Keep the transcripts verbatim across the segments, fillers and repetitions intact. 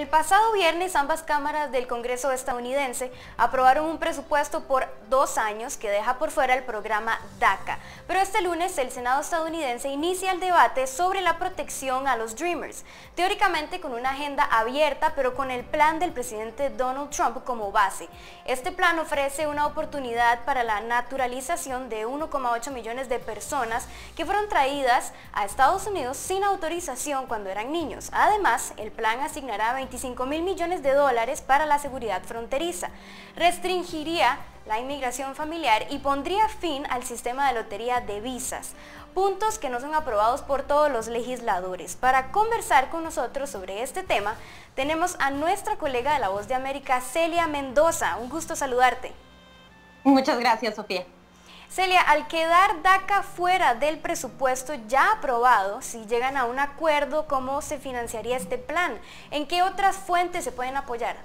El pasado viernes ambas cámaras del Congreso estadounidense aprobaron un presupuesto por dos años que deja por fuera el programa DACA, pero este lunes el Senado estadounidense inicia el debate sobre la protección a los Dreamers, teóricamente con una agenda abierta pero con el plan del presidente Donald Trump como base. Este plan ofrece una oportunidad para la naturalización de uno coma ocho millones de personas que fueron traídas a Estados Unidos sin autorización cuando eran niños. Además, el plan asignará veinticinco mil millones de dólares para la seguridad fronteriza, restringiría la inmigración familiar y pondría fin al sistema de lotería de visas, puntos que no son aprobados por todos los legisladores. Para conversar con nosotros sobre este tema, tenemos a nuestra colega de La Voz de América, Celia Mendoza. Un gusto saludarte. Muchas gracias, Sofía. Celia, al quedar DACA fuera del presupuesto ya aprobado, si llegan a un acuerdo, ¿cómo se financiaría este plan? ¿En qué otras fuentes se pueden apoyar?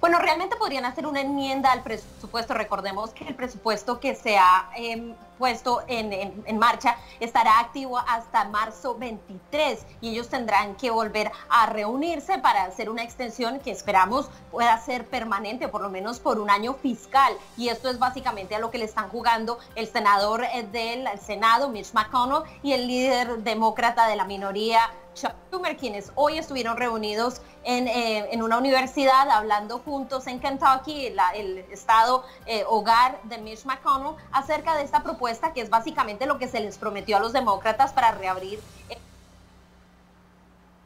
Bueno, realmente podrían hacer una enmienda al presupuesto. Recordemos que el presupuesto que se ha eh, puesto en, en, en marcha estará activo hasta marzo veintitrés y ellos tendrán que volver a reunirse para hacer una extensión que esperamos pueda ser permanente, por lo menos por un año fiscal. Y esto es básicamente a lo que le están jugando el senador del Senado, Mitch McConnell, y el líder demócrata de la minoría, Chuck Schumer, quienes hoy estuvieron reunidos en, eh, en una universidad hablando juntos en Kentucky, la, el estado eh, hogar de Mitch McConnell, acerca de esta propuesta que es básicamente lo que se les prometió a los demócratas para reabrir eh,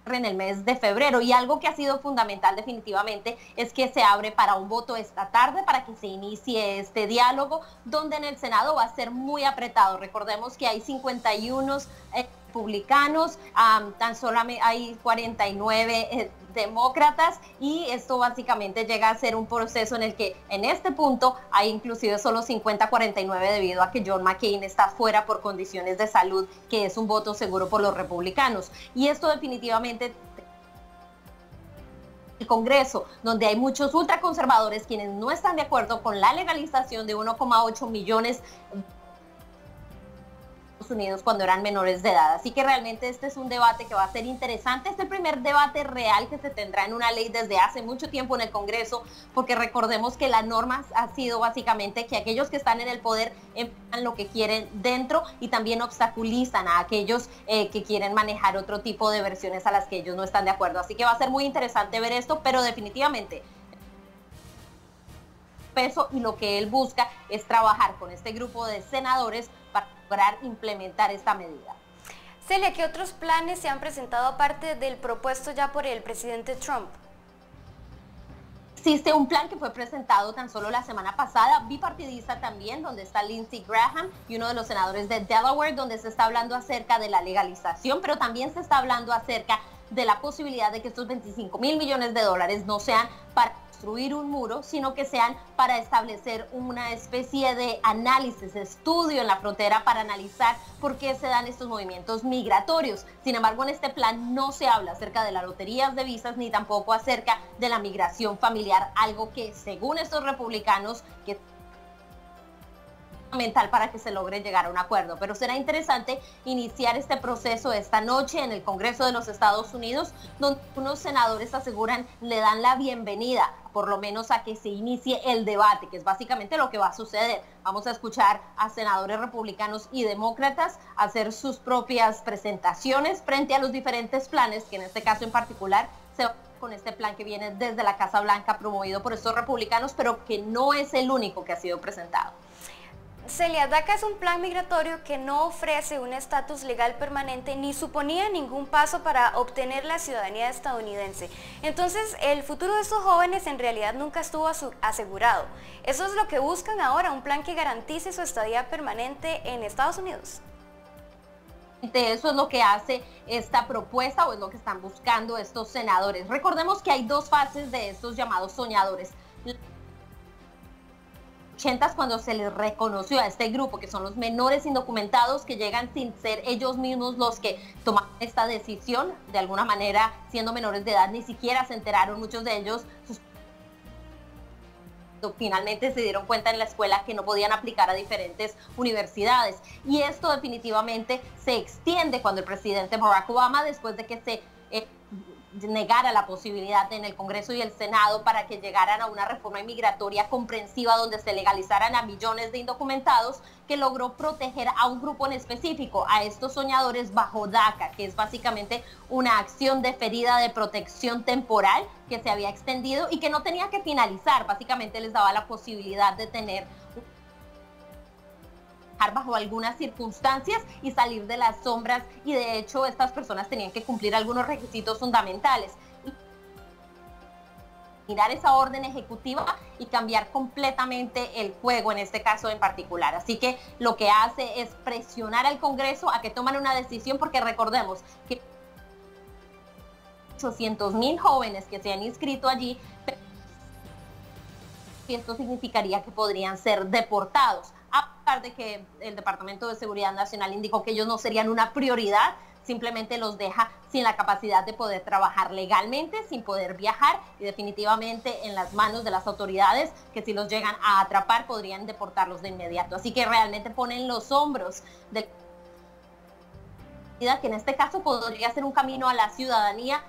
en el mes de febrero. Y algo que ha sido fundamental definitivamente es que se abre para un voto esta tarde para que se inicie este diálogo, donde en el Senado va a ser muy apretado. Recordemos que hay cincuenta y uno... Eh, republicanos, um, tan solamente hay cuarenta y nueve eh, demócratas, y esto básicamente llega a ser un proceso en el que en este punto hay inclusive solo cincuenta a cuarenta y nueve debido a que John McCain está fuera por condiciones de salud, que es un voto seguro por los republicanos. Y esto definitivamente el Congreso, donde hay muchos ultraconservadores quienes no están de acuerdo con la legalización de uno coma ocho millones de Unidos cuando eran menores de edad. Así que realmente este es un debate que va a ser interesante. Este es el primer debate real que se tendrá en una ley desde hace mucho tiempo en el Congreso, porque recordemos que la norma ha sido básicamente que aquellos que están en el poder enfocan lo que quieren dentro y también obstaculizan a aquellos eh, que quieren manejar otro tipo de versiones a las que ellos no están de acuerdo. Así que va a ser muy interesante ver esto, pero definitivamente peso y lo que él busca es trabajar con este grupo de senadores para lograr implementar esta medida. Celia, ¿qué otros planes se han presentado aparte del propuesto ya por el presidente Trump? Existe un plan que fue presentado tan solo la semana pasada, bipartidista también, donde está Lindsey Graham y uno de los senadores de Delaware, donde se está hablando acerca de la legalización, pero también se está hablando acerca de la posibilidad de que estos veinticinco mil millones de dólares no sean para construir un muro, sino que sean para establecer una especie de análisis, estudio en la frontera para analizar por qué se dan estos movimientos migratorios. Sin embargo, en este plan no se habla acerca de las loterías de visas ni tampoco acerca de la migración familiar, algo que según estos republicanos que es fundamental para que se logre llegar a un acuerdo. Pero será interesante iniciar este proceso esta noche en el Congreso de los Estados Unidos, donde unos senadores aseguran le dan la bienvenida por lo menos a que se inicie el debate, que es básicamente lo que va a suceder. Vamos a escuchar a senadores republicanos y demócratas hacer sus propias presentaciones frente a los diferentes planes, que en este caso en particular se va con este plan que viene desde la Casa Blanca promovido por estos republicanos, pero que no es el único que ha sido presentado. Celia, DACA es un plan migratorio que no ofrece un estatus legal permanente ni suponía ningún paso para obtener la ciudadanía estadounidense. Entonces, el futuro de estos jóvenes en realidad nunca estuvo asegurado. Eso es lo que buscan ahora, un plan que garantice su estadía permanente en Estados Unidos. Eso es lo que hace esta propuesta o es lo que están buscando estos senadores. Recordemos que hay dos fases de estos llamados soñadores. Cuando se les reconoció a este grupo, que son los menores indocumentados que llegan sin ser ellos mismos los que toman esta decisión, de alguna manera siendo menores de edad, ni siquiera se enteraron muchos de ellos. Sus... finalmente se dieron cuenta en la escuela que no podían aplicar a diferentes universidades. Y esto definitivamente se extiende cuando el presidente Barack Obama, después de que se... Eh, negara la posibilidad en el Congreso y el Senado para que llegaran a una reforma inmigratoria comprensiva donde se legalizaran a millones de indocumentados, que logró proteger a un grupo en específico, a estos soñadores bajo DACA, que es básicamente una acción deferida de protección temporal que se había extendido y que no tenía que finalizar, básicamente les daba la posibilidad de tener bajo algunas circunstancias y salir de las sombras, y de hecho estas personas tenían que cumplir algunos requisitos fundamentales. Mirar esa orden ejecutiva y cambiar completamente el juego en este caso en particular. Así que lo que hace es presionar al Congreso a que tomen una decisión, porque recordemos que ochocientos mil jóvenes que se han inscrito allí, y esto significaría que podrían ser deportados, a pesar de que el Departamento de Seguridad Nacional indicó que ellos no serían una prioridad, simplemente los deja sin la capacidad de poder trabajar legalmente, sin poder viajar, y definitivamente en las manos de las autoridades, que si los llegan a atrapar podrían deportarlos de inmediato. Así que realmente ponen los hombros del que en este caso podría ser un camino a la ciudadanía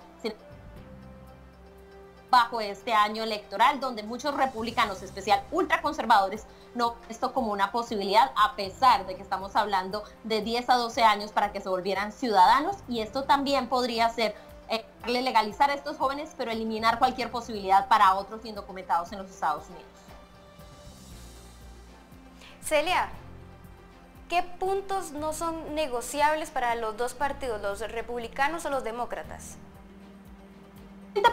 bajo este año electoral, donde muchos republicanos, en especial ultraconservadores, no esto como una posibilidad, a pesar de que estamos hablando de diez a doce años para que se volvieran ciudadanos, y esto también podría ser eh, legalizar a estos jóvenes, pero eliminar cualquier posibilidad para otros indocumentados en los Estados Unidos. Celia, ¿qué puntos no son negociables para los dos partidos, los republicanos o los demócratas?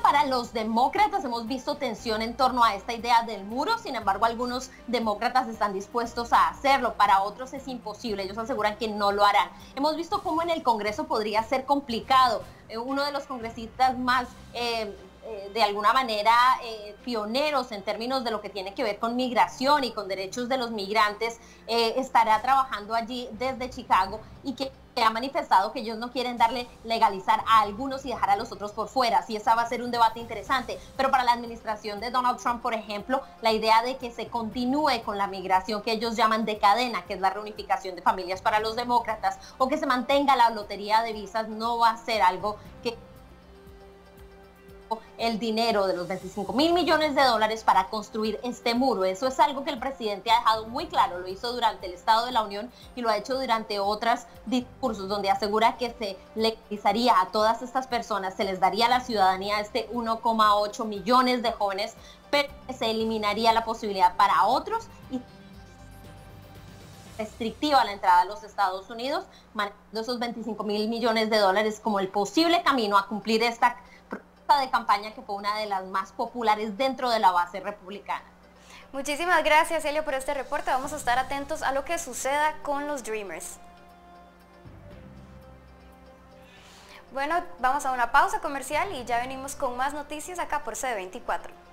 Para los demócratas hemos visto tensión en torno a esta idea del muro, sin embargo algunos demócratas están dispuestos a hacerlo, para otros es imposible, ellos aseguran que no lo harán. Hemos visto cómo en el Congreso podría ser complicado. Uno de los congresistas más eh, eh, de alguna manera eh, pioneros en términos de lo que tiene que ver con migración y con derechos de los migrantes eh, estará trabajando allí desde Chicago, y que que ha manifestado que ellos no quieren darle legalizar a algunos y dejar a los otros por fuera. Así esa va a ser un debate interesante, pero para la administración de Donald Trump, por ejemplo, la idea de que se continúe con la migración que ellos llaman de cadena, que es la reunificación de familias para los demócratas, o que se mantenga la lotería de visas, no va a ser algo que el dinero de los veinticinco mil millones de dólares para construir este muro. Eso es algo que el presidente ha dejado muy claro, lo hizo durante el Estado de la Unión y lo ha hecho durante otros discursos, donde asegura que se legalizaría a todas estas personas, se les daría la ciudadanía a este uno coma ocho millones de jóvenes, pero se eliminaría la posibilidad para otros y restrictiva la entrada a los Estados Unidos, manejando esos veinticinco mil millones de dólares como el posible camino a cumplir esta de campaña, que fue una de las más populares dentro de la base republicana. Muchísimas gracias, Elio, por este reporte. Vamos a estar atentos a lo que suceda con los Dreamers. Bueno, vamos a una pausa comercial y ya venimos con más noticias acá por C veinticuatro.